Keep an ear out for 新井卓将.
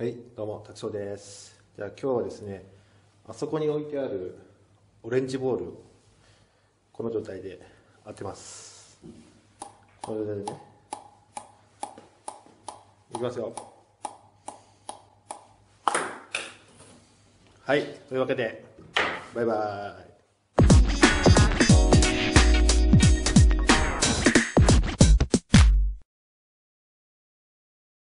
はい、どうも、拓翔です。じゃあ今日はですね、あそこに置いてあるオレンジボールをこの状態で当てます。この状態でね。いきますよ。はい、というわけで、バイバーイ。